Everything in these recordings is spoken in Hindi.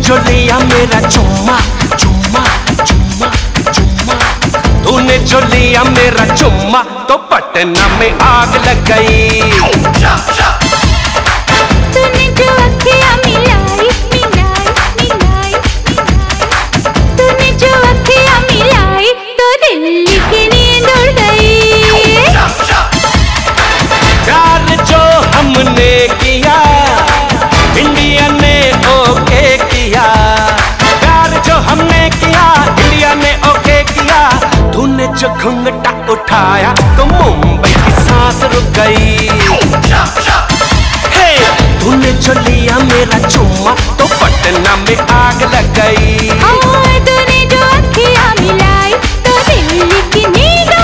जो लिया मेरा चुम्मा चुम्मा चुम्मा चुम्मा, तूने जो लिया मेरा चुम्मा तो पटना में आग लग गई। तूने जो अखियां मिलाई मिलाई मिलाई मिलाई, तूने जो अखियां मिलाई तो दिल्ली की नींद उड़ गई। प्यार जो हमने किया इंडिया ने ओके किया, प्यार जो हमने किया इंडिया ने ओके किया। तूने जो घूंघटा उठाया तो मुंबई की सांस रुक गई। hey! तूने जो लिया मेरा चुम्मा तो पटना में आग लग गई। तूने जो अखियां मिलाई तो दिल्ली की नींद उड़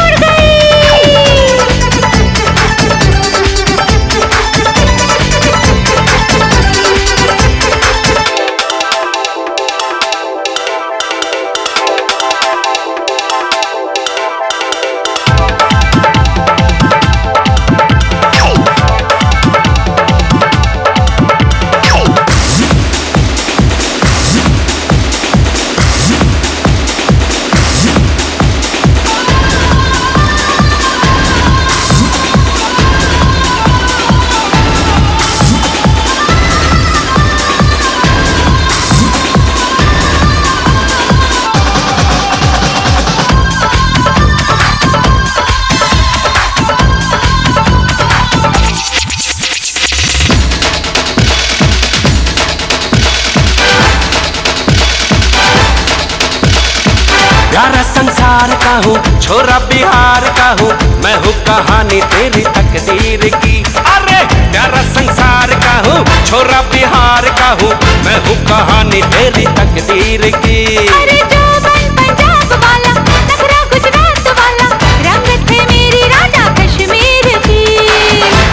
संसार का हूँ छोरा बिहार का हूँ मैं हूँ कहानी तेरी तकदीर की। अरे प्यारा संसार का हूँ छोरा बिहार का हूँ मैं हूँ कहानी तेरी तकदीर की। अरे जो बन पंजाब वाला टकरा गुजरात वाला, रंग थे मेरी राजा कश्मीर की।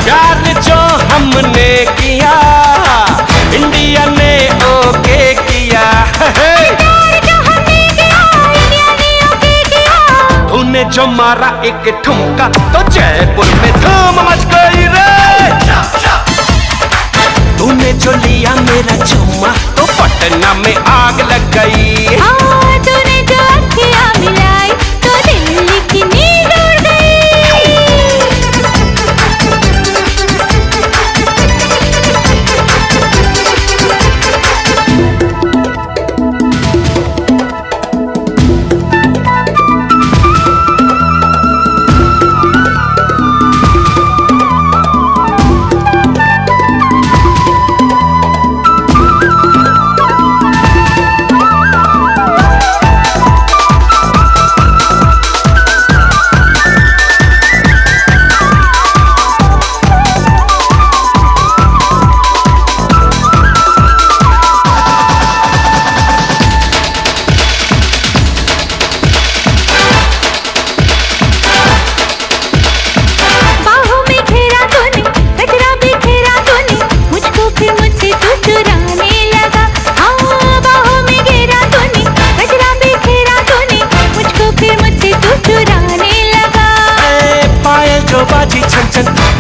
प्यार जो हमने किया इंडिया ने ओके किया, तूने जो मारा एक ठुमका तो जयपुर में धूम मच गई रे। तूने जो लिया मेरा चुम्मा तो पटना में आग लग गई। तूने जो अखियां मिलाई तो दिल्ली की नींद उड़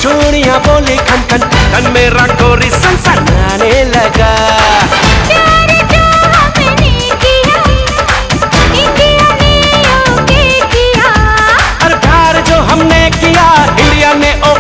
चूड़ियां बोली खन खन खन मेरा गोरी सनसनाने लगा। प्यार जो हमने किया इंडिया ने ओके किया, और प्यार जो हमने किया इंडिया ने ओके